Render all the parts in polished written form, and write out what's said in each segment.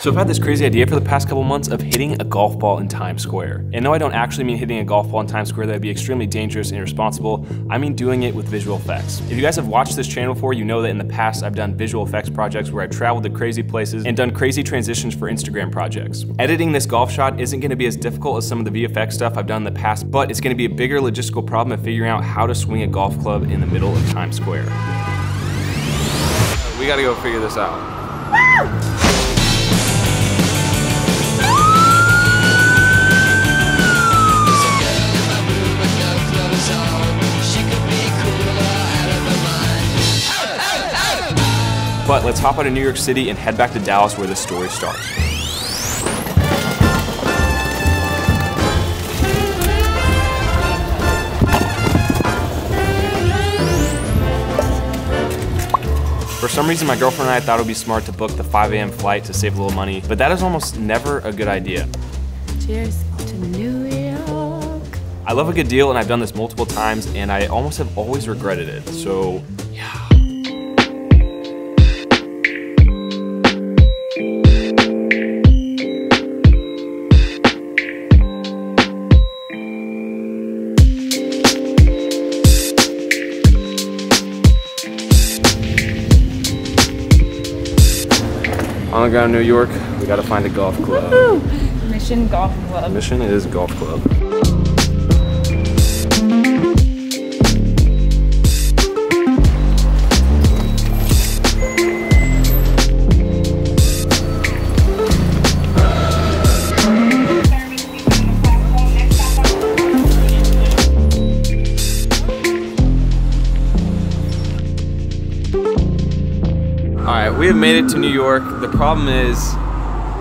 So I've had this crazy idea for the past couple months of hitting a golf ball in Times Square. And no, I don't actually mean hitting a golf ball in Times Square. That would be extremely dangerous and irresponsible. I mean doing it with visual effects. If you guys have watched this channel before, you know that in the past I've done visual effects projects where I've traveled to crazy places and done crazy transitions for Instagram projects. Editing this golf shot isn't going to be as difficult as some of the VFX stuff I've done in the past, but it's going to be a bigger logistical problem of figuring out how to swing a golf club in the middle of Times Square. We got to go figure this out. But let's hop out of New York City and head back to Dallas where the story starts. For some reason, my girlfriend and I thought it would be smart to book the 5 a.m. flight to save a little money, but that is almost never a good idea. Cheers to New York. I love a good deal, and I've done this multiple times, and I almost have always regretted it, so yeah. On the ground in New York, we gotta find a golf club. Woohoo! Mission Golf Club. Mission is golf club. We have made it to New York. The problem is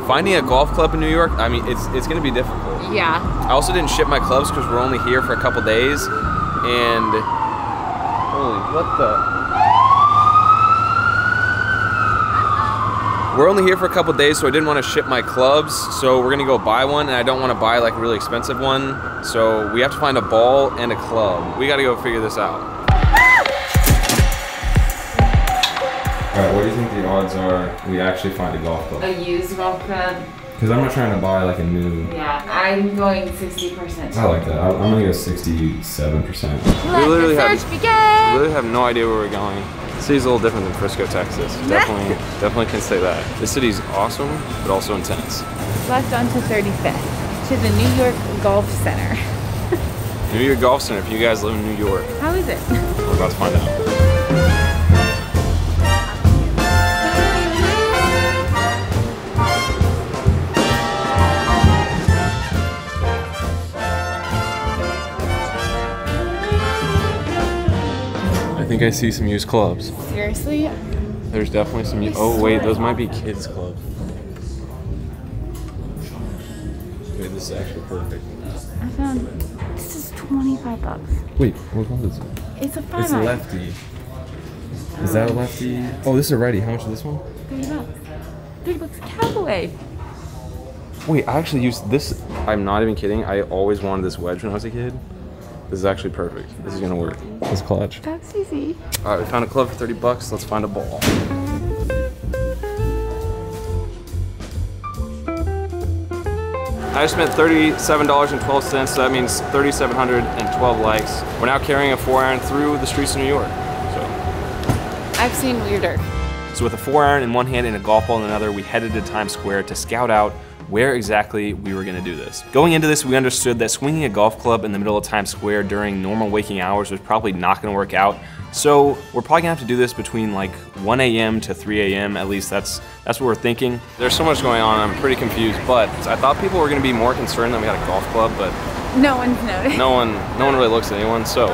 finding a golf club in New York. I mean, it's gonna be difficult. Yeah. I also didn't ship my clubs because we're only here for a couple days. And holy, what the? We're only here for a couple days, so I didn't want to ship my clubs. So we're gonna go buy one, and I don't want to buy like a really expensive one. So we have to find a ball and a club. We gotta go figure this out. Alright, what do you think the odds are we actually find a golf club? A used golf club. Because I'm not trying to buy like a new... Yeah, I'm going 60%. I like that. I'm going to go 67%. We literally have no idea where we're going. The city's a little different than Frisco, Texas. Definitely can say that. This city's awesome, but also intense. Left onto 35th, to the New York Golf Center. New York Golf Center, if you guys live in New York. How is it? We're about to find out. I think I see some used clubs. Seriously? There's definitely some used... Oh wait, those might be kids' clubs. Wait, this is actually perfect. I found... This is 25 bucks. Wait, what club is it? It's a 5-iron. It's a lefty. Is that a lefty? Oh, this is a righty. How much is this one? 30 bucks. 30 bucks Callaway. Wait, I actually used this... I'm not even kidding. I always wanted this wedge when I was a kid. This is actually perfect. This is gonna work. That's clutch. That's easy. All right, we found a club for 30 bucks. Let's find a ball. I just spent $37.12, so that means 3,712 likes. We're now carrying a 4-iron through the streets of New York, so. I've seen weirder. So with a 4-iron in one hand and a golf ball in another, we headed to Times Square to scout out where exactly we were gonna do this. Going into this, we understood that swinging a golf club in the middle of Times Square during normal waking hours was probably not gonna work out. So we're probably gonna have to do this between like 1 a.m. to 3 a.m. At least that's what we're thinking. There's so much going on, I'm pretty confused, but I thought people were gonna be more concerned that we had a golf club, but no one's noticed. No one really looks at anyone, so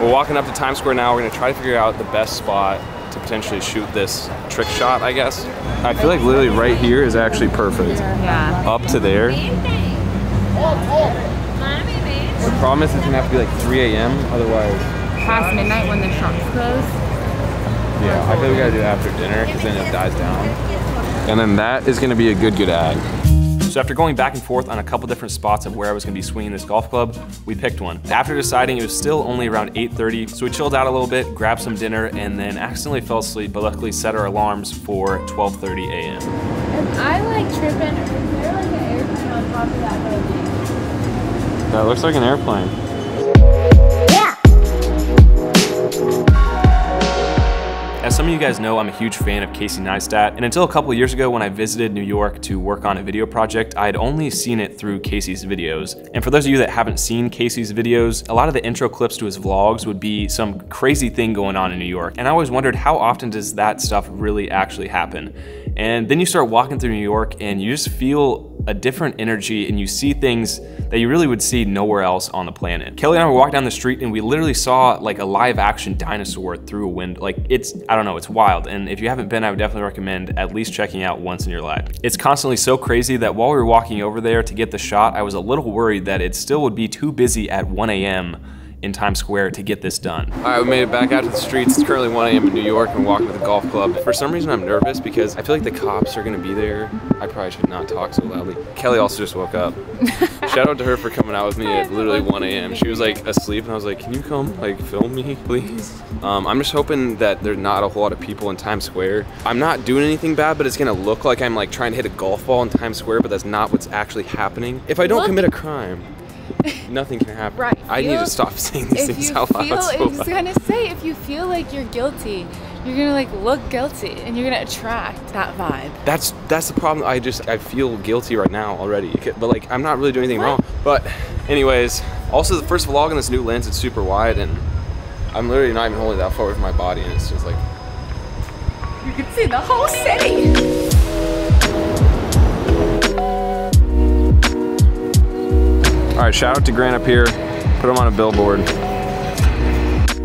we're walking up to Times Square now. We're gonna try to figure out the best spot to potentially shoot this trick shot, I guess. I feel like literally right here is actually perfect. Yeah. Up to there. The problem is it's gonna have to be like 3 a.m. otherwise. Past midnight when the shops close. Yeah, I feel we gotta do it after dinner because then it dies down. And then that is gonna be a good ad. So after going back and forth on a couple different spots of where I was gonna be swinging this golf club, we picked one. After deciding, it was still only around 8:30, so we chilled out a little bit, grabbed some dinner, and then accidentally fell asleep, but luckily set our alarms for 12:30 a.m. And I like tripping, is there like an airplane on top of that building? That looks like an airplane. As some of you guys know, I'm a huge fan of Casey Neistat, and until a couple years ago when I visited New York to work on a video project, I had only seen it through Casey's videos. And for those of you that haven't seen Casey's videos, a lot of the intro clips to his vlogs would be some crazy thing going on in New York. And I always wondered, how often does that stuff really actually happen? And then you start walking through New York and you just feel a different energy, and you see things that you really would see nowhere else on the planet. Kelly and I walked down the street and we literally saw like a live action dinosaur through a window. Like, it's, I don't know, it's wild. And if you haven't been, I would definitely recommend at least checking out once in your life. It's constantly so crazy that while we were walking over there to get the shot, I was a little worried that it still would be too busy at 1 a.m. in Times Square to get this done. All right, we made it back out to the streets. It's currently 1 a.m. in New York and walking to the golf club. For some reason, I'm nervous because I feel like the cops are gonna be there. I probably should not talk so loudly. Kelly also just woke up. Shout out to her for coming out with me at literally 1 a.m. She was like asleep and I was like, can you come like film me, please? I'm just hoping that there's not a whole lot of people in Times Square. I'm not doing anything bad, but it's gonna look like I'm like trying to hit a golf ball in Times Square, but that's not what's actually happening. If I don't commit a crime, nothing can happen. Right. I need to stop saying these things out loud. If you feel like you're guilty, you're gonna like look guilty, and you're gonna attract that vibe. That's the problem. I feel guilty right now already, but like I'm not really doing anything wrong. But anyways, also the first vlog on this new lens, it's super wide, and I'm literally not even holding that far away from my body, and it's just like you can see the whole city. All right, shout out to Grant up here. Put him on a billboard.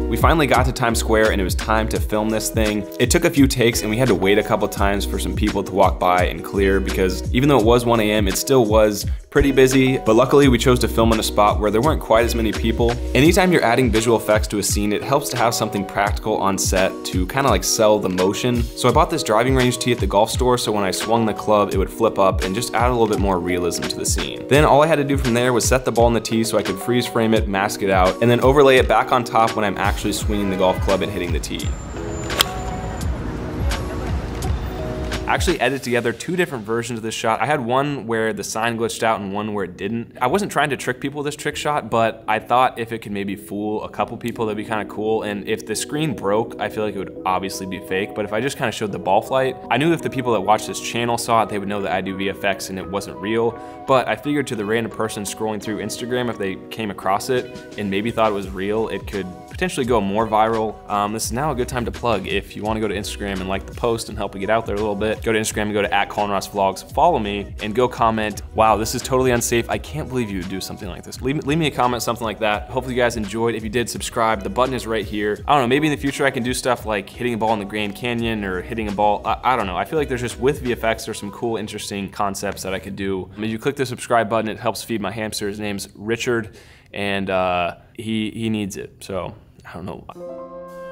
We finally got to Times Square and it was time to film this thing. It took a few takes and we had to wait a couple times for some people to walk by and clear, because even though it was 1 a.m., it still was pretty busy, but luckily we chose to film in a spot where there weren't quite as many people. Anytime you're adding visual effects to a scene, it helps to have something practical on set to kind of like sell the motion. So I bought this driving range tee at the golf store, so when I swung the club, it would flip up and just add a little bit more realism to the scene. Then all I had to do from there was set the ball in the tee so I could freeze frame it, mask it out, and then overlay it back on top when I'm actually swinging the golf club and hitting the tee. Actually edited together two different versions of this shot. I had one where the sign glitched out and one where it didn't. I wasn't trying to trick people with this trick shot, but I thought if it could maybe fool a couple people, that'd be kind of cool. And if the screen broke, I feel like it would obviously be fake, but if I just kind of showed the ball flight, I knew if the people that watch this channel saw it, they would know that I do VFX and it wasn't real. But I figured to the random person scrolling through Instagram, if they came across it and maybe thought it was real, it could potentially go more viral. This is now a good time to plug. If you wanna go to Instagram and like the post and help me get out there a little bit, go to Instagram and go to @ColinRossVlogs, follow me, and go comment, wow, this is totally unsafe. I can't believe you would do something like this. Leave me a comment, something like that. Hopefully you guys enjoyed. If you did, subscribe. The button is right here. I don't know, maybe in the future I can do stuff like hitting a ball in the Grand Canyon or hitting a ball, I don't know. I feel like there's just, with VFX, there's some cool, interesting concepts that I could do. I mean, you click the subscribe button, it helps feed my hamster. His name's Richard, and he needs it, so. I don't know.